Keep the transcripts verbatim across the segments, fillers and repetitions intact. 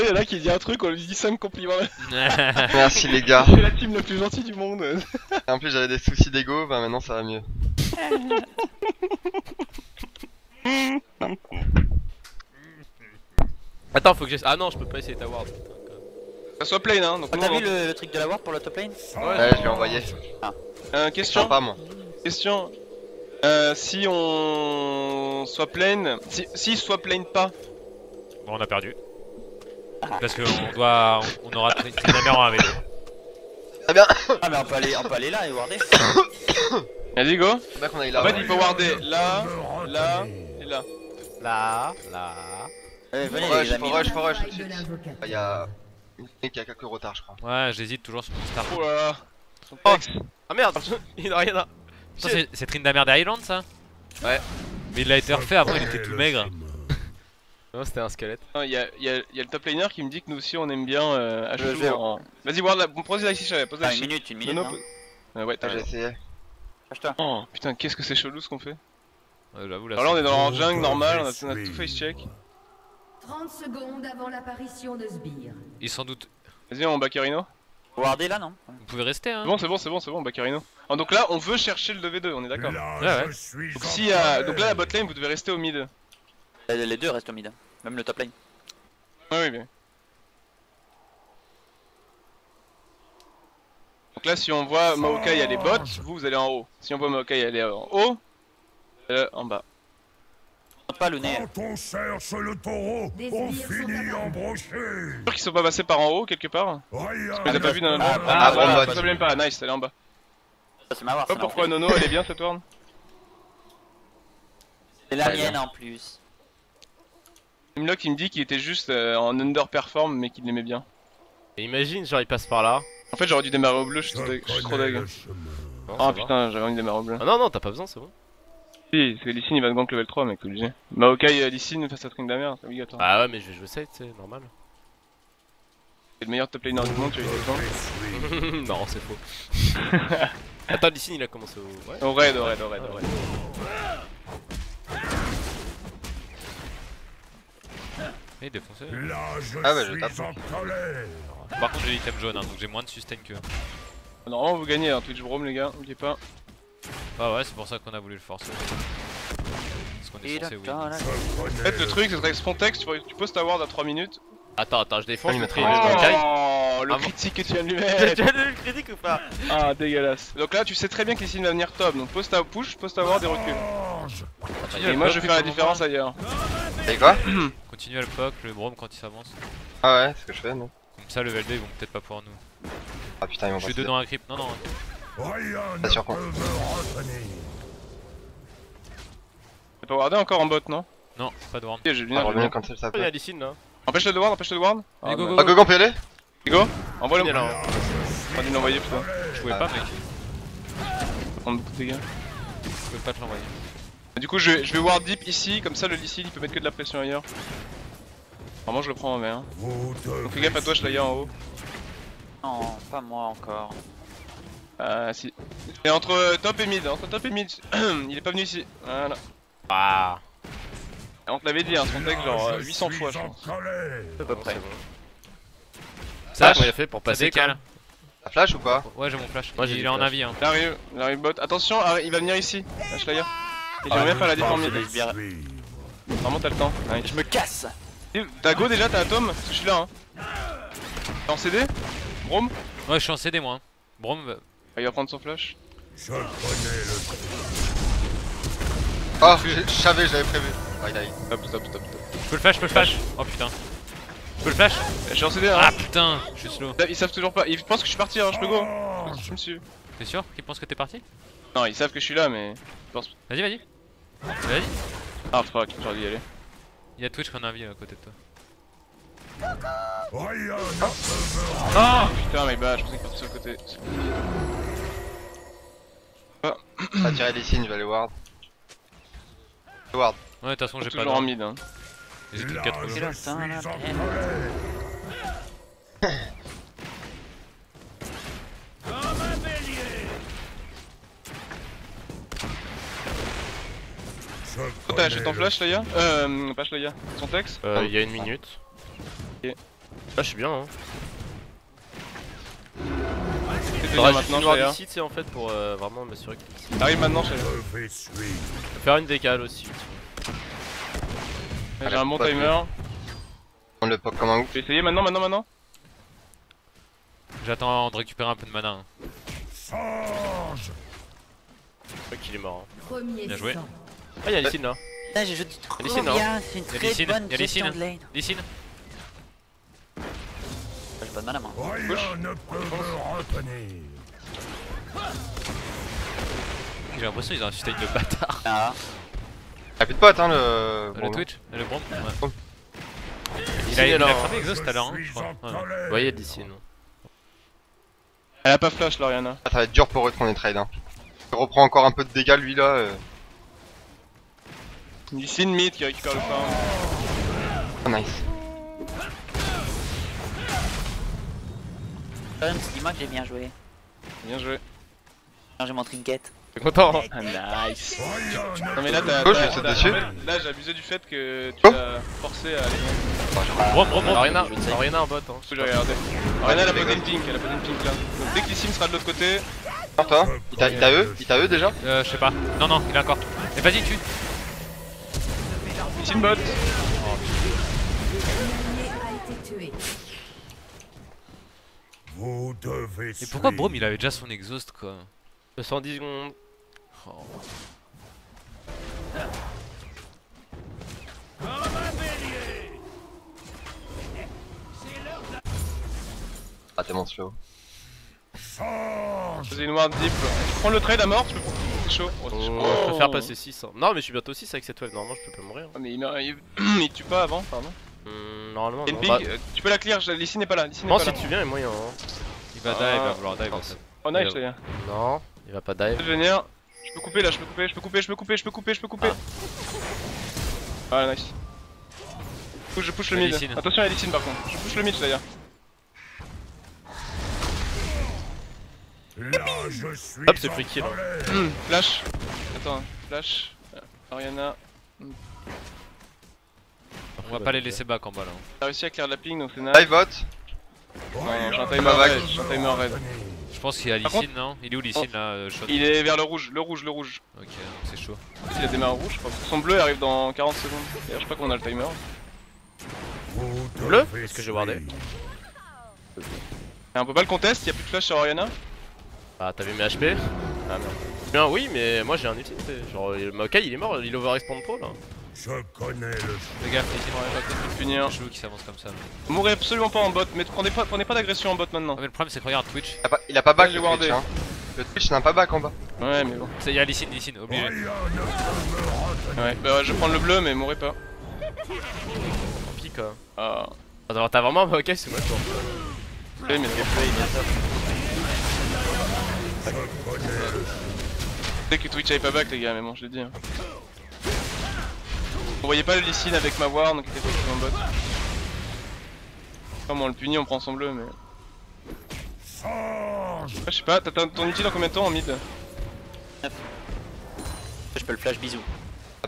sais, il y en a qui dit un truc, on lui dit cinq compliments. Merci les gars. C'est la team la plus gentille du monde. En plus, j'avais des soucis d'ego, bah maintenant ça va mieux. Attends, faut que j'essaie. Ah non, je peux pas essayer ta ward. Ça soit plane, hein. Donc ah, t'as vu le, le truc de la ward pour la top lane? Ouais, ouais, je l'ai envoyé. Ah. Euh, question. Pas moi. Question. Euh, si on soit plane, si, si soit plane pas. Bon, on a perdu. Parce que on doit, on, on aura pris la merde en avec eux. Ah bien. Ah mais on peut aller, on peut aller là et warder. Vas-y go. Là qu'on aille là. En fait, il faut warder là, là et là. Là, là. Eh, venez, faut rush, faut rush, faut rush, tout de suite. Ah, y a... Il y a quelques retards, je crois. Ouais, j'hésite toujours sur mon star. Oh là là. Oh. Ah merde, il a rien à... C'est Tryndamere d'Island ça? Ouais. Mais il l'a été refait, avant il était tout maigre. Non, c'était un squelette. Il y, y, y a le top laner qui me dit que nous aussi on aime bien euh, H deux. En... Vas-y, Ward, pose la ici, j'avais pose la ah, une minute, une minute. Nono, hein. euh, ouais, t'as ah, essayé. Oh putain, qu'est-ce que c'est chelou ce qu'on fait. Ouais, j'avoue, là. Alors là, on est dans la jungle normal, on a, on a tout face check. trente secondes avant l'apparition de Sbire. Il s'en doute. Vas-y, on Baccarino. Wardez là, non? Vous pouvez rester, hein. Bon, c'est bon, c'est bon, c'est bon, Baccarino. Ah, donc là, on veut chercher le deux v deux, on est d'accord? Ouais, ouais. Donc, si, euh, donc là, la bot lane, vous devez rester au mid. Les deux restent au mid, même le top lane. Ouais, oui, bien. Donc là, si on voit Maokai aller bot, vous, vous allez en haut. Si on voit Maokai aller en haut, euh, en bas. Pas le nez. Quand on cherche le taureau, on finit embroché. J'espère qu'ils sont pas passés par en haut quelque part. Parce que t'as pas vu Nono. Ah, ah bon, pas de problème, pas. Nice, elle est en bas. C'est ma ward. Pas pourquoi Nono, elle est bien cette ward. C'est la mienne en plus. Hemlock il me dit qu'il était juste en underperform mais qu'il l'aimait bien. Et imagine, genre il passe par là. En fait, j'aurais dû démarrer au bleu, je suis trop deg. Oh putain, j'avais envie de démarrer au bleu. Ah non, non, t'as pas besoin, c'est bon. Si, parce que Lee Sin il va te gank level trois, mec, obligé. Maokai Lee Sin face à Tryndamere, c'est obligatoire. Ah ouais, mais je vais jouer sept, c'est normal. C'est le meilleur top laner du monde, tu as eu le temps. Non, c'est faux. Attends, Lee Sin il a commencé au. Ouais. Au raid, au raid, au raid, au raid. Il est défoncé. Ah bah, je tape. Par contre, j'ai l'item jaune, hein, donc j'ai moins de sustain que. Normalement, vous gagnez, hein, Twitch Brome, les gars, n'oubliez pas. Ah ouais, c'est pour ça qu'on a voulu le forcer. Parce qu'on est censé win. En fait, le truc, c'est que Spontexx, tu, tu poses ta ward à trois minutes. Attends, attends, je défonce. Oh, oh le ah, critique que tu viens de lui mettre. Tu viens de le critique ou pas? Ah, dégueulasse. Donc là, tu sais très bien que Lee Sin va venir top. Donc pose ta push, pose ta ward et recule. Attends, et moi, je vais faire la différence ailleurs. Et quoi? Continue à le poke, le brome quand il s'avance. Ah ouais, c'est ce que je fais, non? Comme ça, level deux, ils vont peut-être pas pouvoir nous. Ah putain, ils vont pas. Je suis dedans un creep. Non, non. T'as sûr qu'on peut pas warder encore en bot, non? Non, pas de ward. J'ai bien revenu comme ça, ça peut. Il y a Lee Sin là. Empêche-le de ward, empêche-le de ward. Ah, go, go, go, go, on peut y aller? Go, envoie-le. Il est là. Pas dû l'envoyer, putain. Je pouvais pas, mec. On me dégage. Je pouvais pas te l'envoyer. Du coup, je vais ward deep ici, comme ça le Lee Sin il peut mettre que de la pression ailleurs. Normalement, je le prends en main. Donc fais gaffe à toi, Shlaya en haut. Non, pas moi encore. Ah si. Et entre top et mid, entre top et mid, il est pas venu ici. Voilà. Ah. On te l'avait dit, hein, Spontexx genre huit cents fois je pense. À peu près. Ça, comment il a fait pour passer Cal? T'as flash ou pas? Ouais, j'ai mon flash. Moi j'ai en avis. Hein. Il arrive, il arrive bot. Attention, il va venir ici. Lâche la gueule. Et j'aimerais bien faire la déforme mid. Vraiment t'as le temps. Je me casse. T'as go déjà, t'as Atom? Parce que je suis là. Hein. T'es en C D? Brome? Ouais, je suis en C D moi. Brome. Il va prendre son flash. Je prenais le. Oh, je savais, j'avais prévu. Oh, il a eu. Stop, stop, stop. Je peux le flash, je peux le flash. Oh putain. Je peux le flash. Je suis en C D. Ah putain, je suis slow. Ils savent toujours pas. Ils pensent que je suis parti, hein, je peux go. Je me suis. T'es sûr qu'ils pensent que t'es parti? Non, ils savent que je suis là, mais. Vas-y, vas-y. Vas-y. Ah fuck, j'aurais dû y aller. Il y a Twitch qu'on a un vie à côté de toi. Coucou. Ah putain, mais bah, je pensais qu'il partait sur le côté. Ah, ah tirer des signes, je vais aller ward. Ward. Ouais, de toute façon, j'ai pas de en mid. Hein. J'ai plus quatre coups. T'as acheté ton flash, Shlaya? Euh, pas Shlaya. Spontexx? Euh, il y a une minute. Ok. Là je suis bien hein. Faudra juste noir d'ici tu sais en fait pour euh, vraiment m'assurer que... T'arrives maintenant chez moi. Faire une décale aussi. J'ai un bon timer. On le poke comme un ouf. J'ai essayé maintenant, maintenant, maintenant. J'attends de récupérer un peu de mana. Change. Je crois qu'il est mort. Hein. Bien joué. Ah y'a Lissine là. Là j'ai joué du trop bien, c'est une très bonne question de lane. Lissine. J'ai pas de mana moi. J'ai l'impression qu'ils ont un sustain de bâtard. Ah. Y'a plus de potes hein le... Le Twitch et le Brom. Ouais. Il a frappé Exhaust à l'heure hein je crois. Ouais, ouais y'a d'ici non. Elle a pas flash Loriana. Ah, ça va être dur pour eux de prendre les trades hein. Il reprend encore un peu de dégâts lui là euh... Ici une mid qui récupère le pain. Oh nice. Dis-moi que j'ai bien joué. Bien joué. J'ai mon trinket. T'es content hein? Nice. Non mais là t'as... Oh, là j'ai abusé du fait que tu l'as oh forcé à aller... Bro, bro, bro, Loriana en bot hein. Je vais regarder. Loriana elle a posé une pink, elle a posé une pink là. Donc dès que l'Issim sera de l'autre côté... Non toi, il t'a eu, il t'a eu déjà. Euh je sais pas, non non il est encore. Mais vas-y tue. Issim bot. Vous devez... Et pourquoi Brom il avait déjà son exhaust quoi? Cent dix secondes. Oh. Ah t'es mon slow. J'ai une ward deep. Tu prends le trade à mort, tu peux prendre c'est chaud. Oh, oh. Chaud. Je préfère passer six. Hein. Non mais je suis bientôt six avec cette wave, normalement je peux pas mourir. Hein. Ah, mais il, il... il tue pas avant, pardon. Mmh, normalement. Non, bah... Tu peux la clear, Lissi n'est pas là. Non si tu viens il est moyen. Hein. Il va ah, die, il va vouloir dive en fait. Oh nice Shlaya. Non, il va pas dive. Je peux venir, je peux couper là, je peux couper, je peux couper, je peux couper, je peux couper, je peux couper. Ah, ah nice. Pousse, je push le mid. Attention à Lissine par contre, je push le mid Shlaya. Là je suis. Hop c'est free kill. Mmh, flash. Attends, flash. Ariana. Mmh. On va bah, pas les laisser back en bas là. T'as réussi à clear la ping donc c'est nice. Dive bot. Non, j'ai un timer vague, j'ai un timer red. Je pense qu'il est à Lissine, non? Il est où Lissine là? euh, Il est vers le rouge, le rouge, le rouge. Ok, c'est chaud. Il a des mains rouges, je crois. Son bleu arrive dans quarante secondes. D'ailleurs, je sais pas comment on a le timer. Bleu? Est-ce que j'ai wardé? On peut pas le contest, y'a plus de flash sur Oriana. Ah, t'avais mes H P? Ah merde. Bien, oui, mais moi j'ai un ulti. Genre, Maokai il est mort, il overexpand pro là. Je connais le. Les gars, va peut-être punir. Un jeu qui s'avance comme ça. Mourrez absolument pas en bot, mais prenez pas, prenez pas d'agression en bot maintenant. Ah, mais le problème c'est que regarde Twitch. Il a pas, il a pas back le Twitch. Hein. Le Twitch n'a pas back en bas. Ouais, mais bon. Ça y est, Lissine, Lissine, obligé. Ouais, bah ouais, je vais prendre le bleu, mais mourrez pas. Tant pis quoi. Ah. Alors t'as vraiment un ok, c'est moi toi. Oui, mais le gameplay il vient top. Dès que Twitch avait pas back, les gars, mais bon, je l'ai dit. Hein. On voyait pas le Lissine avec ma ward donc il était pas en bot. Comme on le punit on prend son bleu mais... Ah, je sais pas, t'as ton ulti dans combien de temps en mid? Je peux le flash bisous.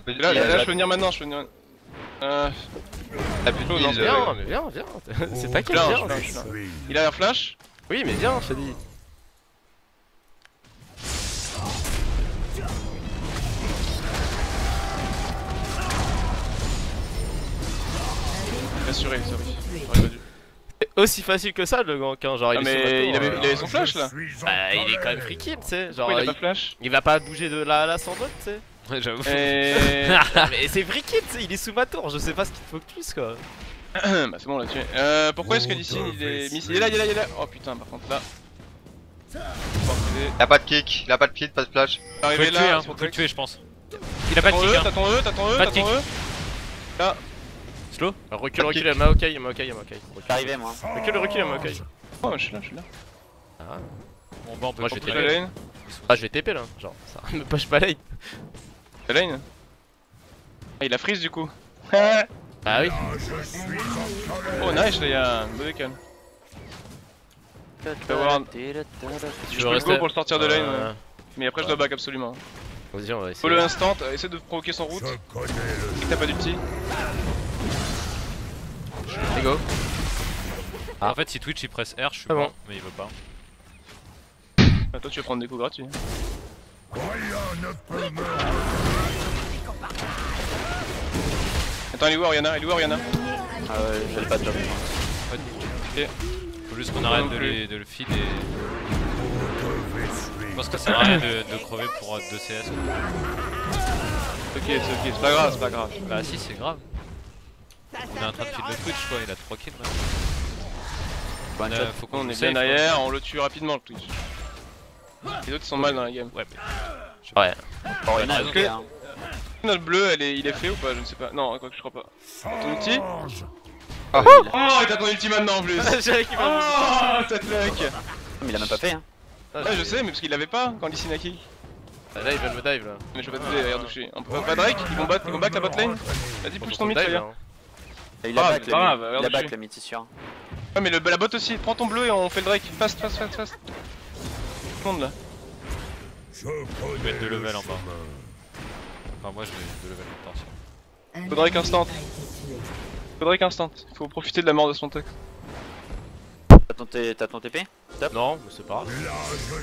Là, là, là je peux venir maintenant, je peux venir... Euh... T'as plus de non, viens, mais viens, viens. C'est ta quête, viens. Il a un flash? Oui mais viens, je te dis. Assuré, assuré. C'est aussi facile que ça le gank hein, genre il, ah mais il, avait, il avait son flash là. Bah il est quand même free kill tu sais, genre il, il, flash il va pas bouger de là à là sans bot tu sais. Ouais j'avoue. Et... mais c'est free kill tu sais, il est sous ma tour, je sais pas ce qu'il te faut que plus quoi. Bah c'est bon on l'a tué. Euh pourquoi est-ce que Lissine il est mis... Il est là, il est là, il est là. Oh putain par contre là. Il a pas de kick, il a pas de kick, pas de flash. Faut le tuer hein, faut le tuer je pense. Il a pas de kick hein. T'as ton E, t'as ton E, t'as ton E. Là. Slow. Recule, recule, y'a Maokai, y'a Maokai, y'a Maokai. J'arrivais moi. Recule, recule, y'a Maokai. Oh, je suis là, je suis là. Ah. Bon, bah on peut moi, je vais T P. Lane. Ah, je vais T P là. Genre, ça me push pas lane. La lane. Ah, il a freeze du coup. Ah oui. Oh, nice, là y'a un body cam. Tu peux avoir un. Je peux le go pour le sortir de lane. Euh... Mais après, ouais. Je dois back absolument. Vas-y, on va essayer. Faut le instant, essaie de provoquer son route. Et t'as pas d'ulti. Let's go. Ah, en fait, si Twitch il presse R, je suis ah bon, mais il veut pas. Ah, toi, tu veux prendre des coups gratuits. Attends, il est où Ariana? Il est où Ariana? Ah ouais, je l'ai pas de job. Ok. Faut juste qu'on arrête de, les, de le feed et... Je pense que ça sert à rien de, de crever pour deux C S. Ok, c'est ok, c'est pas grave, c'est pas grave. Bah si, c'est grave. On est en train de feed le Twitch quoi, il a trois kills maintenant. Bah, euh, faut qu'on est bien derrière, on le tue rapidement le Twitch. Les autres sont mal dans la game. Ouais, mais... Ouais. Bon, il y en a que... Notre bleu, elle est... il est fait ou pas? Je ne sais pas. Non, quoi que je crois pas. Ton ulti? Oh, oh, oh t'as ton ulti maintenant en plus. Oh, cette luck. Mais il a même pas fait hein. Ah, ouais, je sais, mais parce qu'il l'avait pas quand Lee a kick. Ah là, il vient de me dive là. Mais je vais pas te dire, touché. On peut pas Drake, ils vont back, ils vont back la bot lane. Vas-y, pousse ton mid, ça vient. Il a back la mid, c'est sûr. Ouais, mais le, la bot aussi, prends ton bleu et on fait le Drake. Fast, fast, fast, fast. Tout le monde là. Je vais mettre deux levels en bas. Enfin, moi je vais deux levels en tension. Faut Drake instant. Faut Drake instant. Faut profiter de la mort de Spontexx. T'as ton T P? Top. Non, mais c'est pas grave.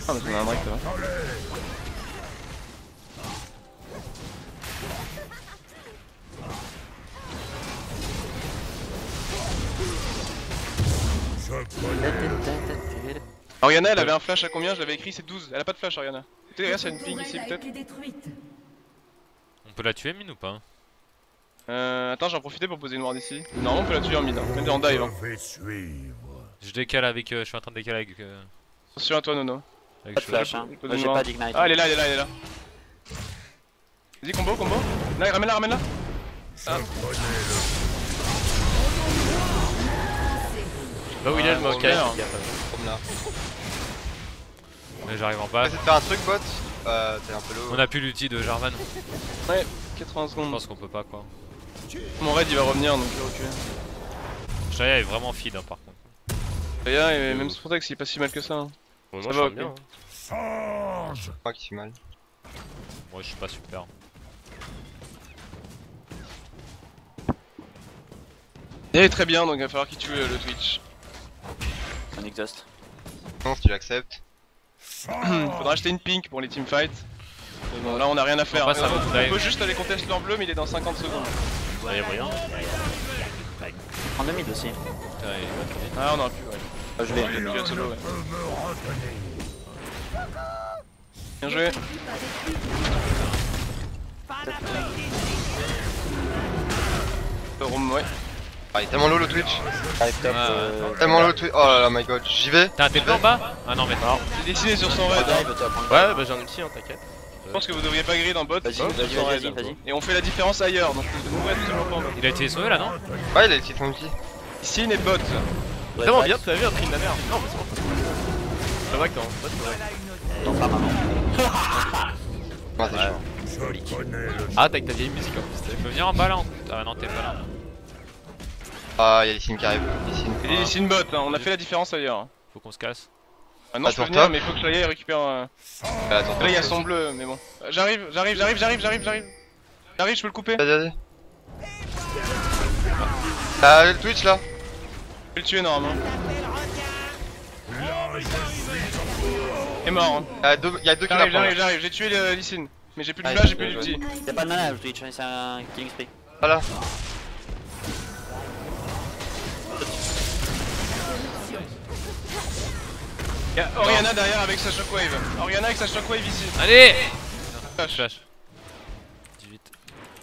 Ah, mais on a un break, ça va. Oriana, elle avait un flash à combien? Je l'avais écrit, c'est douze. Elle a pas de flash, Oriana. Écoutez, regarde, c'est une ping ici, peut-être. On peut la tuer, mine ou pas? Euh. Attends, j'en profitais pour poser une ward ici. Non, on peut la tuer en mid, hein. Même en dive, hein. Je décale avec. Euh, je suis en train de décaler avec. Euh... Attention à toi, Nono. Avec pas de flash, hein. Moi j'ai pas d'ignite. Ah, elle est là, elle est là, elle est là. Vas-y, combo, combo. Là, ramène-la, ramène-la. Ah. Là où il est, le moquet. Mais j'arrive en bas. Essaye de faire un truc, bot. Euh, t'es un peu low. On a plus l'ulti de Jarvan. Ouais, quatre-vingts secondes. Je pense qu'on peut pas, quoi. Mon raid il va revenir, donc je vais reculer. Shlaya est vraiment feed, hein, par contre. Shlaya et même Spontexx il est pas si mal que ça hein. Bon, ça non, va ok bien, hein. Je suis pas si mal. Moi je suis pas super. Il est très bien donc il va falloir qu'il tue le Twitch. Un exhaust. Non si tu l'acceptes. Faudra acheter une pink pour les teamfights. Bon, là on a rien à faire. On, passe à on, on peut juste aller contester leur bleu mais il est dans cinquante secondes. Ouais, il y a moyen. En deux mid aussi. Ah on a plus ouais. Ah je l'ai plus ouais. Bien joué. Rome ouais. Ah il est tellement low le Twitch. Ah, il est top, ah, euh... Tellement low Twitch. Oh là là my god, j'y vais. T'as un T P en bas? Ah non mais non. J'ai dessiné sur son raid. Ouais bah j'ai un ulti hein t'inquiète. Je pense que vous devriez pas griller dans bot. Vas-y, vas-y, vas-y. Et on fait la différence ailleurs, donc vous pouvez toujours pas en bot. Il a été sauvé là non? Ouais il a été son outil. Ici il est bot. C'est vraiment bien, tu l'as vu un tri de la merde. Non mais c'est bon. Ça va que t'es en bot ouais. Non pas maman. Ah t'as avec ta vieille musique en plus. Tu peux venir en bas là en... Ah non t'es pas là. Ah y'a les signes qui arrivent. Les signes bot, on a fait la différence ailleurs. Faut qu'on se casse. Ah non, attends, je peux venir, mais faut que Shlaya récupère. Euh... Ah, attends, là, il y a son bleu, mais bon. J'arrive, j'arrive, j'arrive, j'arrive, j'arrive, j'arrive. J'arrive, je peux le couper. Vas-y, vas-y. Ah, le Twitch là. Je vais le tuer normalement. Il est mort. Hein. Il y a deux kills. J'arrive, j'arrive, j'arrive. J'ai tué le Lee Sin, mais j'ai plus de flash, j'ai plus d'ulti. T'as pas de mana le Twitch, c'est un killing spree. Voilà. Y'a Oriana derrière avec sa shockwave. Oriana avec sa shockwave ici. Allez flash. Flash. dix-huit.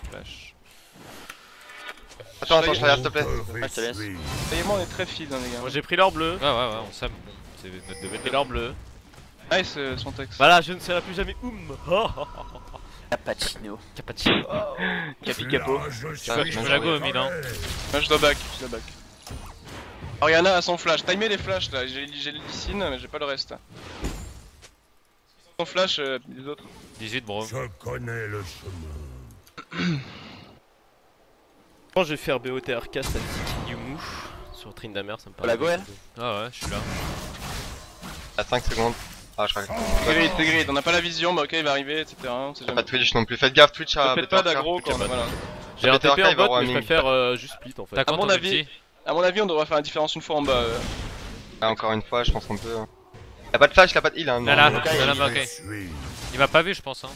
Flash. Attends, attends, je regarde s'il te plaît. Ah, je te laisse. Moi on est très feed hein, les gars. Moi j'ai pris l'or bleu. Ah ouais, ouais, on s'aime. C'est notre devoir. J'ai l'or bleu. Nice Spontexx. Voilà, je ne serai plus jamais oum. Cappuccino. Cappuccino. Capi capo. Je peux la go au mid hein. Moi je dois back, je dois back. Oriana a son flash, timez les flashs là, j'ai le lycine mais j'ai pas le reste. Son flash, euh, les autres. dix-huit bro. Je connais le chemin. Quand je vais faire B O T R K statistique Yumu sur Trindamer, ça me parle. La goelle. Ah ouais, je suis là. À cinq secondes. Ah je crois que... T'es grid, t'es grid, on a pas la vision, bah ok il va arriver, et cetera. On sait jamais. Pas de Twitch non plus, faites gaffe Twitch à... Faites pas d'aggro quand même, voilà. J'ai un T P en bot mais je préfère euh, juste split en fait. À mon avis. A mon avis on devrait faire la différence une fois en bas euh... Là encore une fois, je pense qu'on peut... Il a pas de flash, il a pas de heal hein. Là là, là là, ok. Il m'a pas vu je pense hein.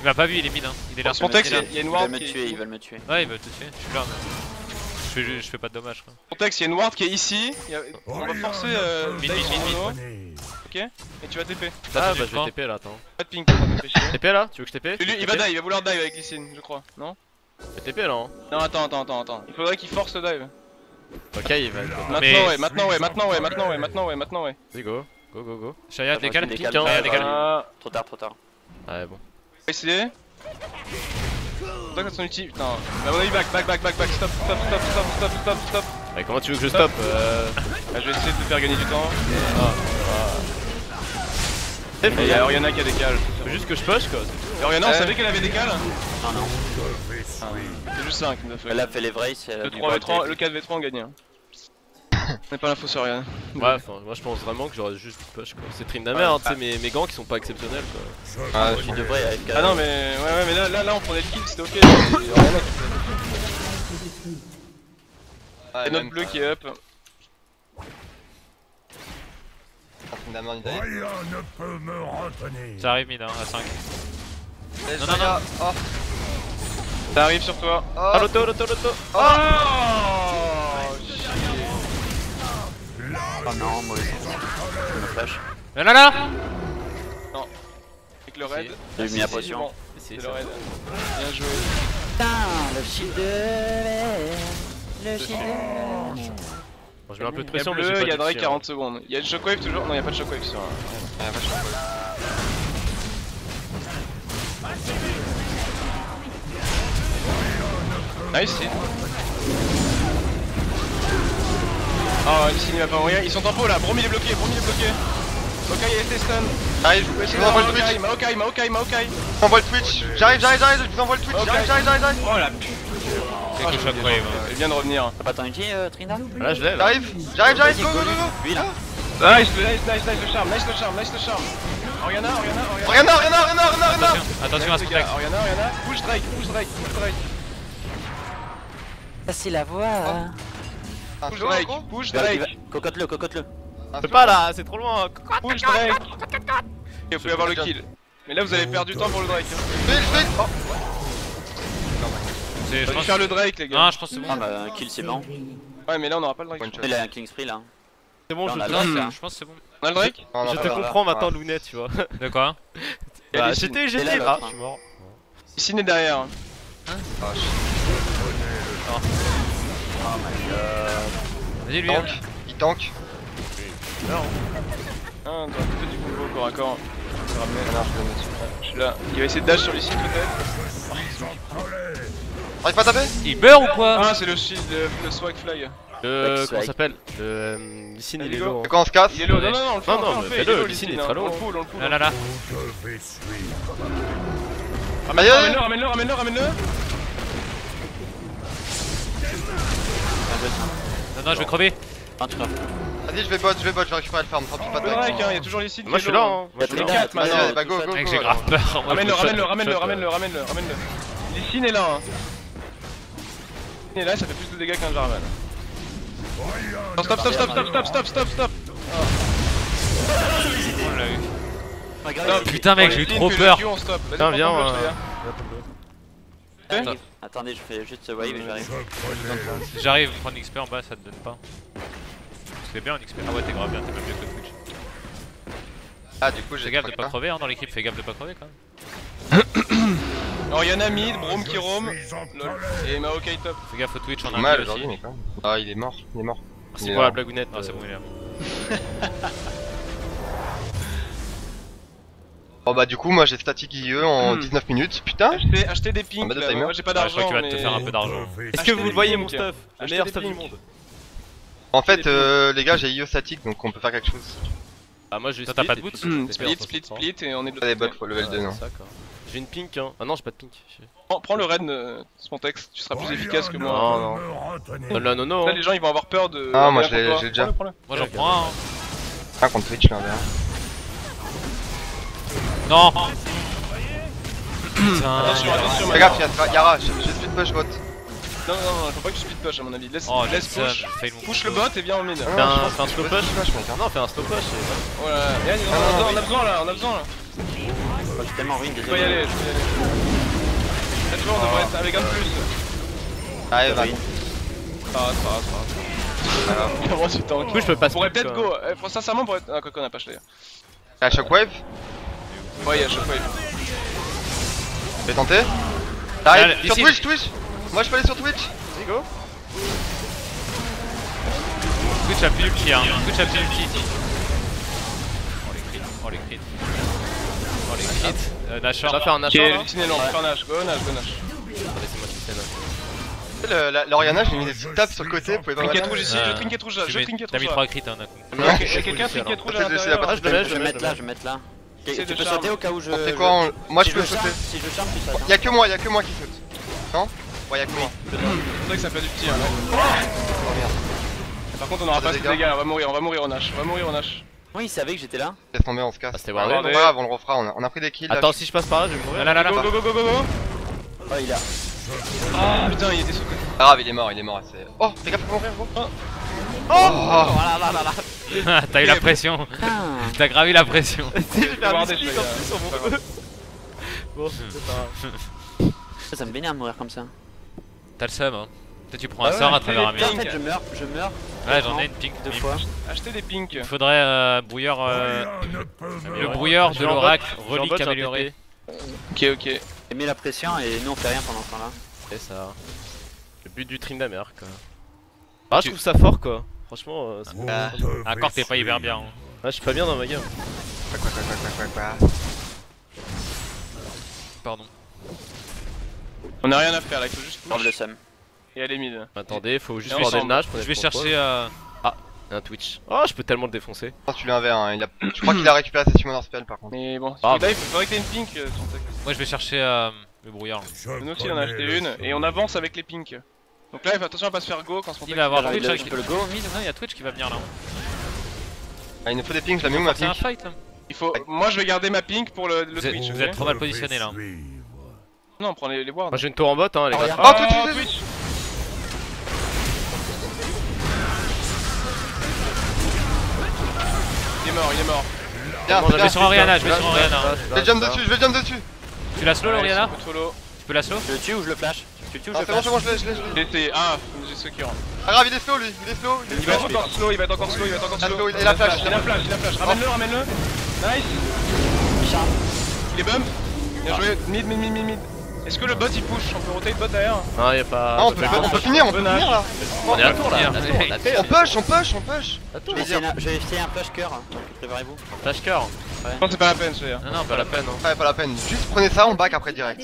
Il m'a pas vu, il est mid hein. Il est là. Spontexx, il y a une ward qui... Ils veulent me tuer. Ouais, ils veulent te tuer, je suis là. Je fais, je fais pas de dommages quoi. Spontexx, il y a une ward qui est ici. On va forcer euh... mid, mid, mid, mid. Ok, et tu vas T P. Ah bah je vais T P là, attends. Pas de ping, T P là. Tu veux que je T P? Il va dive, il va vouloir dive avec Lysine, je crois. Non? T P là hein. Non attends, attends, attends, attends. Il faudrait qu'il force le dive. Ok, il va. Maintenant ouais, maintenant ouais, maintenant ouais, maintenant ouais, maintenant ouais, maintenant ouais. Vas-y go, go go go. Shlaya décale, décale, décale. Trop tard, trop tard. Ouais bon. On va essayer. Spontexx son ulti, putain. Bah on a eu back, back, back, back, back, stop, stop, stop, stop, stop, stop, stop. Mais comment tu veux que je stoppe? Je vais essayer de te faire gagner du temps. Et il y a Oriana qui a des cales. Faut juste que je push quoi. Et Oriana on savait qu'elle avait des cales. Ah non. C'est juste cinq. Elle a fait les vrais. deux trois v trois, le quatre v trois on gagne. On n'a pas l'info sur Oriana. Ouais, moi je pense vraiment que j'aurais juste push quoi. C'est prime de la merde, tu sais, mes gants qui sont pas exceptionnels quoi. Ah, je suis de vrai avec. Ah non, mais ouais, ouais, mais là, là on prenait le kill, c'était ok. Et notre bleu qui est up. Ça arrive mid hein, à cinq. Non non non oh. Ça arrive sur toi. Oh. Ah l'auto, l'auto, l'auto. Oh, oh, oh non moi je me flash. Non non non. Non. Avec le raid. J'ai mis la potion. C'est le raid. Bien joué. Putain le shield de... Le shield de... Bon, je mets un peu de pression, mais il y a Drake quarante secondes. Il y a une shockwave toujours? Non, il n'y a pas de shockwave sur un. Il n'y a pas de shockwave. Nice. Ah, ici il n'y a pas rien. Ils sont en pot là. Bromi est bloqué, Bromi est bloqué. Ok, il était stun. J'arrive, je vous envoie le Twitch. Maokai, Maokai, Maokai. Je vous envoie le Twitch. J'arrive, j'arrive, j'arrive. Je vous envoie le Twitch. J'arrive, j'arrive, j'arrive. Oh la putain. Ah, je ouais. Il vient de revenir. T'as pas ton ulti euh, Trina? Là je l'ai. J'arrive, j'arrive, j'arrive, go go go go. Nice, nice, nice, nice le charme, nice le charme, nice le charme. Oriana, Oriana, Oriana, Oriana, Oriana, Oriana, Oriana. Attention à ce Spontexx. Oriana, Oriana, push Drake, push Drake, push Drake. Facile à voir. Push Drake, push Drake. Cocotte-le, cocotte-le. Fais pas là, c'est trop loin. Push Drake. Vous pouvez avoir le kill. Mais là vous avez perdu du temps pour le Drake. Je vais faire le Drake les gars. Non, je pense que c'est bon. Ah bah un kill c'est bon. Ouais mais là on aura pas le Drake. Il a un King Spree là. C'est bon, je pense que c'est bon. On a le Drake. Je te comprends maintenant Lounet tu vois. De quoi? J'étais, j'étais là. Je suis mort. Ici est derrière. Hein? Oh my god. Vas-y lui. Il tank. Non. Ah t'aurais plutôt du combo corps à corps. Je suis là. Il va essayer de dash sur les sites peut-être. Arrive pas à taper? Il meurt ou quoi? Ah c'est le shield, le swag fly. Le... comment ça s'appelle? Le... Lysine il est low. Quand on se casse? Il est low, non non non on le fait, on le fait, il est low Lysine, il est très low. Là là là. Ramène-le, ramène-le, ramène-le, ramène-le. Non non je vais crever. Vas-y je vais bot, je vais bot, je vais récupérer le farm, tranquille pas de back. Il y a toujours Lysine qui est low. Moi je suis là hein. Moi je suis là. Vas-y bah go go go. Mec j'ai grave peur. Ramène-le, ramène-le, ramène-le, ramène-le, ramène-le. Lysine est là hein. Et là ça fait plus de dégâts qu'un Jarvan. Oh, stop stop stop stop stop stop stop stop. On l'a eu. Putain mec j'ai eu trop peur. Putain viens. Attendez je fais juste wave et j'arrive. J'arrive prendre l'X P en bas ça te donne pas. C'est bien en X P. Ah ouais t'es grave bien, t'es même mieux que le Twitch. Ah du coup j'ai gaffe de pas crever hein dans l'équipe, fais gaffe de pas crever quand même. Oriana mid, Brome qui roam, et Maokai top. Fais gaffe au Twitch, on a mal aussi. Ah il est mort, il est mort. C'est pour la blagounette. Ah c'est bon il est mort. Bon bah du coup moi j'ai static I E en dix-neuf minutes, putain. Achetez des pings, moi j'ai pas d'argent. Je crois qu'il va te faire un peu d'argent. Est-ce que vous le voyez mon stuff? Le meilleur stuff du monde. En fait les gars j'ai I E static donc on peut faire quelque chose. Ah moi j'ai split, split, split, split et on est de l'autre côté. Level deux non. J'ai une pink hein. Ah non j'ai pas de pink. Prends, prends le raid euh, Spontexx, tu seras plus efficace que moi. Non non. Non non non. non. Là les gens ils vont avoir peur de... Ah moi j'ai déjà. Prends -le, prends -le. Moi j'en prends un. Ah contre Twitch là derrière. Non. Putain. Attention, attention. Fais gaffe y'a Yara, j'ai plus de push bot. Non, non, non, faut pas que je speed push à mon avis. Laisse, oh, laisse push. Push le bot et viens en mid. Fais un slow push. Non, fais un slow push. Voilà. On a besoin là, on a besoin là. Je suis tellement ring. Je peux y aller, je peux y aller. Cette fois on devrait être avec un plus. Ah, elle va. Ça va, ça va, ça va. Alors, du temps. Du coup, je peux pas se pourrait peut-être go. Sincèrement, pour être. Ah, quoi qu'on a pas Shlaya. Y'a Shockwave? Ouais, y'a Shockwave. Je vais tenter. T'arrives sur Twitch, Twitch. Moi je peux aller sur Twitch. Vas-y go. Twitch a plus le pied, hein. Twitch a plus le pied ici. Oh les crits, oh les crits. Oh les crits. Euh, Nasher. On va faire un Nasher là. Je vais faire un Nash, go Nash, go Nash. Attendez, c'est moi qui fais Nash. L'Oriana, j'ai mis des petites tapes sur le côté, vous pouvez dans la main. Trinket rouge ici, je trinket rouge là, je trinket rouge là. T'as mis trois crits hein d'un coup. Quelqu'un trinket rouge à l'intérieur. Je vais mettre là, je vais mettre là. Tu peux sauter au cas où je... C'est quoi? Moi je peux sauter. Si je charme, tu sautes. Y'a que moi, y'a que moi qui saute. Non? Ouais, y'a que moi. C'est vrai que ça fait du petit hein. Oh merde. Par contre on aura pas de dégâts, on va mourir, on va mourir au Nash, on va mourir au Nash. Oui, il savait que j'étais là. Laisse tomber, on se casse. C'était vraiment grave, on le refera, on a pris des kills. Attends, si je passe par là, je vais mourir. Là là là, go go go go go. Oh il a... Ah putain, il était sous. Pas grave, il est mort, il est mort. Oh, fais gaffe pour mourir gros. Oh voilà là là là. T'as eu la pression. T'as gravi la pression. J'ai fait un misclick en plus sur mon feu. Bon, c'est pas grave. Ça me vénère de mourir comme ça. T'as le seum hein. Peut-être tu prends un sort à travers un mur. En fait je meurs, je meurs. Ouais j'en ai une pink deux fois. Achetez des pinks. Il faudrait euh, brouilleur euh, le brouilleur de l'oracle, relique améliorée. Ok ok. Et mets la pression et nous on fait rien pendant ce temps là. C'est ça. Le but du trim d'Amer quoi. Ah je trouve ça fort quoi. Franchement euh, c'est ah, bon. Ah encore t'es pas hyper bien hein. Ah je suis pas bien dans ma game. Pardon. On a rien à faire là, il faut juste prendre le Sam. Et aller mid. Attendez, faut juste prendre le Nash. Je vais chercher à... Euh... Ah, un Twitch. Oh, je peux tellement le défoncer. Oh, tu l'as un verre, hein. Il a... je crois qu'il a récupéré ses summoners spell par contre. Mais bon, ah, là, il faudrait que t'aies une pink. Euh, Moi je vais chercher euh, le brouillard. Nous aussi on a acheté une et on avance avec les pinks. Donc là, il faut attention à pas se faire go quand on il va avoir Twitch. Avec... Il, le go. Non, il y a Twitch qui va venir là. Ah, il nous faut des pinks, je la mets où ma pink? Il faut... Moi je vais garder ma pink pour le Twitch. Vous êtes trop mal positionné là. Non, on prend les, les wards. Moi j'ai une tour en bot, hein, les gars. Oh, Twitch, Twitch, Twitch! Il est mort, il est mort. Bien, je vais sur Oriana, je vais sur Oriana. Je vais jump dessus, je vais jump dessus. Tu la slow, Oriana? Tu peux la slow? Je le tue ou je le flash? Tu le tues ou je le flash? C'est bon, c'est bon, je l'ai, je l'ai, je l'ai. Ah, j'ai ceux qui rentrent. Ah, grave, il est slow lui, il est slow. Il va être encore slow, il va être encore slow, il va être encore slow. Il a flash, il a flash, il a flash. Ramène-le, ramène-le. Nice. Il est bump. Bien joué, mid, mid, mid, mid. Est-ce que le bot il push? On peut roter le bot derrière? Non y'a pas... Non on peut, on peut finir, on peut finir là. On est à tour là. On push, on push, on push. Je vais essayer un flash cœur, préparez-vous. Flash cœur? Non c'est pas la peine celui-là. Non non pas la peine. Ouais pas la peine, juste prenez ça, on back après direct.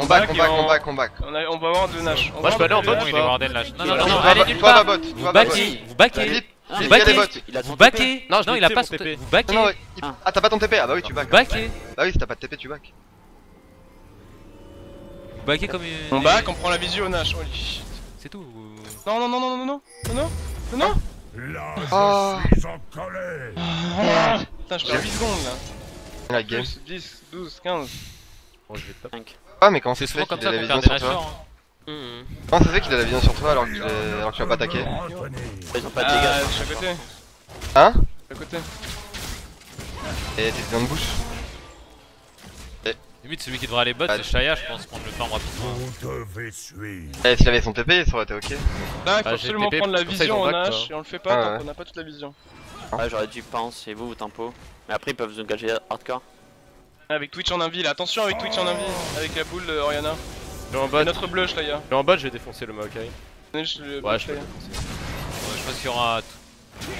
On back, on back, on back, on back. On va avoir deux Nash. Moi je peux aller en bot ou il est warded Nash? Non non non, allez nulle part. Vous backez, vous backez. Vous backez. Non non il a pas son T P. Vous backez. Ah t'as pas ton T P? Ah bah oui tu back. Bah oui si t'as pas de T P tu back. Comme une... On back, on prend la visu au Nash, holy shit. C'est tout. Non, non, non, non, non, non, non, non, non, là, je oh. suis en colère. Ah. Putain, je perds huit secondes là. La gueule. dix, douze, quinze. Bon, je vais top. Ah, mais comment c'est souvent comme ça qu'on perd des Nashers. Comment ça fait qu'il a la vision sur toi alors que tu vas pas attaquer? Ils ont pas de dégâts. Je suis à côté. Hein? Je suis à côté. Et t'es dans le bouche. Limite celui qui devrait aller bot c'est Shlaya je pense, prendre le temps rapidement. Eh s'il avait son T P ça aurait été ok. Là il faut absolument prendre la vision en H et on le fait pas tant qu'on a pas toute la vision. Ah j'aurais dû penser vous ou tempo. Mais après ils peuvent nous engager hardcore. Avec Twitch en invie là, attention avec Twitch en invie, avec la boule Oriana. Et notre bleu Shlaya. En bot je vais défoncer le Maokai. Ouais je pense qu'il y aura...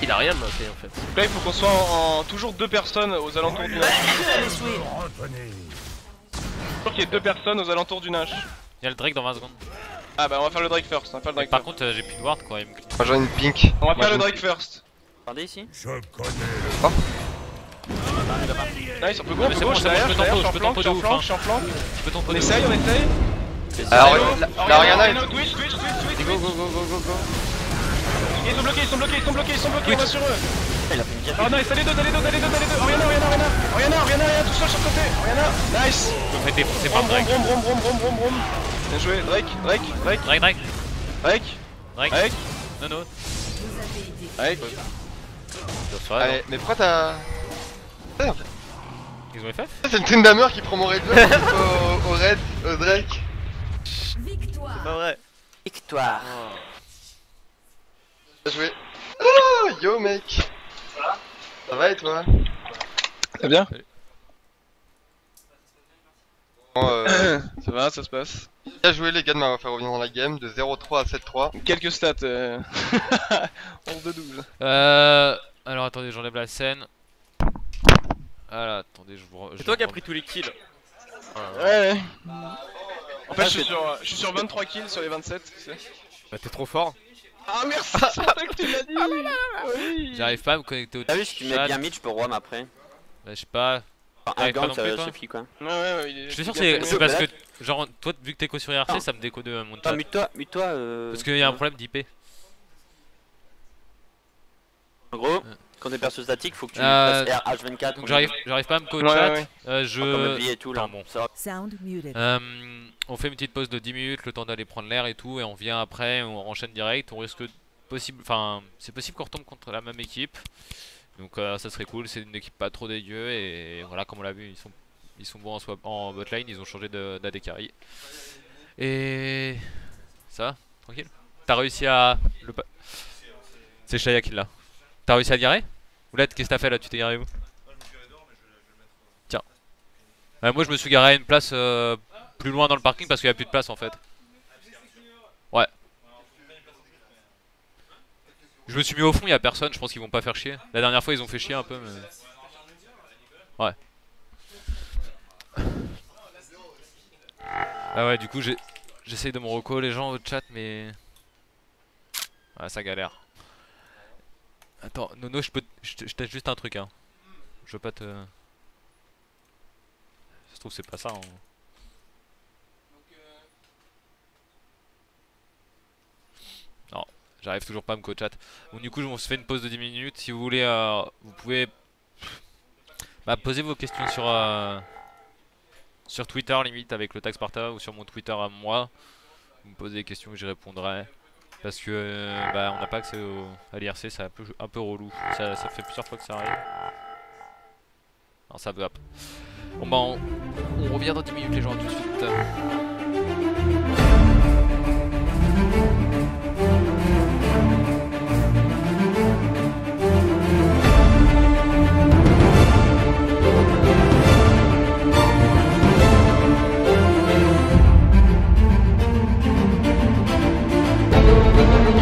Il a rien de Maokai en fait. Donc là il faut qu'on soit en toujours deux personnes aux alentours du Je crois qu'il y a deux personnes aux alentours du Nash. Y'a le Drake dans vingt secondes. Ah bah on va faire le Drake first. On va faire le Drake par first. contre euh, j'ai plus de ward quoi. Me... Moi j'en ai une pink. On va Moi faire le Drake first. Regardez ici. Je connais le... Oh. Nice on peut go, on peut go, je peux tempo de ouf. Je peux tempo de ouf. On essaye, on essaye. Alors Oriana est... Twitch, Twitch, Twitch. Go go go go go. Ils sont bloqués, ils sont bloqués, ils sont bloqués, ils sont bloqués, on va sur eux. Oh nice, t'as les deux, t'as les deux, t'as les deux, t'as les deux, Oriana, Oriana, Oriana, Oriana, Oriana, Oriana, tout seul sur le côté, Oriana, nice. Vous faites défoncer par Drake. Brom, brom, brom, brom, brom, brom, brom. Bien joué, Drake, Drake, Drake, Drake, Drake. Rec. Rec. Rec. Nono. Rec. Allez, mais pourquoi t'as... Merde. Ils ont F F. C'est le Tindammer qui prend mon raid au, au raid, au Drake. Victoire. C'est pas vrai. Victoire. Bien joué. Oh, yo mec. Ça va? Ça va et toi? Très bien. Bon, euh, ça va, ça se passe. Bien joué les gars de m'avoir fait revenir dans la game de zéro trois à sept trois. Quelques stats. Euh... onze de douze. Euh... Alors attendez, j'enlève la scène. Voilà, attendez, je vous... C'est toi qui as pris tous les kills. Ah, ouais, ouais. En fait, ah, je, suis sur, je suis sur vingt-trois kills sur les vingt-sept, tu sais. Bah t'es trop fort. Ah merci, c'est ça que tu m'as dit. Oui. J'arrive pas à me connecter au... Ah oui, si tu mets bien mid, je peux roam après. Bah je sais pas... Enfin, un gank, je sais plus quoi. Ouais, ouais, ouais, il est... Je suis sûr que c'est parce que... Genre, toi, vu que t'es co sur I R C, ah. ça me décode mon chat. Ah, mute-toi, mute-toi... Euh... Parce qu'il y a un problème d'I P. En gros, quand t'es perso statique, faut que tu euh, passes H vingt-quatre. Donc j'arrive pas à me coacher. Ouais, ouais. euh, je... Enfin, tout, là. Enfin, bon. Sound muted. Euh, on fait une petite pause de dix minutes, le temps d'aller prendre l'air et tout, et on vient après, on enchaîne direct. On risque possible, enfin, c'est possible qu'on retombe contre la même équipe. Donc euh, ça serait cool. C'est une équipe pas trop dégueu et voilà, comme on l'a vu, ils sont, ils sont bons en, swap... en botlane. Ils ont changé d'A D carry. Et ça va, tranquille. T'as réussi à le... C'est Shlaya qui l'a. T'as réussi à garer? Lounet, qu'est-ce que t'as fait là? Tu t'es garé où? Tiens. Ouais, moi je me suis garé à une place euh, plus loin dans le parking parce qu'il n'y a plus de place en fait. Ouais. Je me suis mis au fond, il n'y a personne, je pense qu'ils vont pas faire chier. La dernière fois ils ont fait chier un peu mais... Ouais. Ah ouais, du coup j'essaye de me reco les gens au chat mais... Ah ça galère. Attends, Nono, je peux, je teste juste un truc, hein. Je veux pas te... Ça se trouve, c'est pas ça, hein. Non, j'arrive toujours pas à me co-chat. Bon, du coup, on se fait une pause de dix minutes. Si vous voulez, euh, vous pouvez... Bah, posez vos questions sur... Euh, sur Twitter, limite, avec le tag Sparta, ou sur mon Twitter à moi. Vous me posez des questions que j'y répondrai. Parce que euh, bah, on n'a pas accès au, à l'I R C, c'est un peu, un peu relou. Ça, ça fait plusieurs fois que ça arrive. Non, ça bug. Bon bah on, on revient dans dix minutes les gens, à tout de suite. We'll be right back.